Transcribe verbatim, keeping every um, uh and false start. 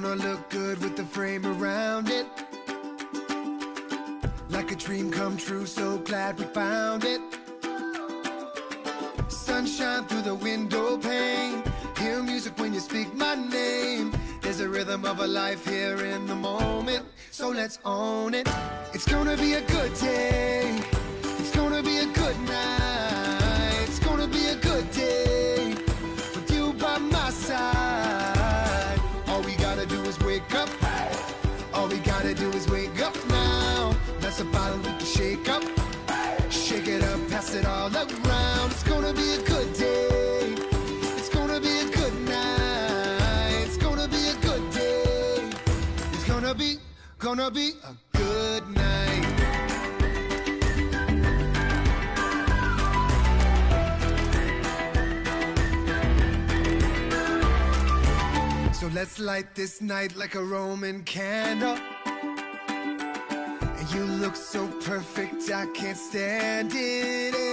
gonna look good with the frame around it. Like a dream come true, so glad we found it. Sunshine through the window pane. Hear music when you speak my name. There's a rhythm of a life here in the moment, so let's own it. It's gonna be a good day. It's gonna be a good night. It's gonna be a good day with you by my side. All we gotta do is wake up. All we gotta do is wake up now. That's a bottle we can shake up. Shake it up, pass it all around. It's gonna be a good day. It's gonna be a good night. It's gonna be a good day. It's gonna be, gonna be a good night. So let's light this night like a Roman candle. And you look so perfect, I can't stand it.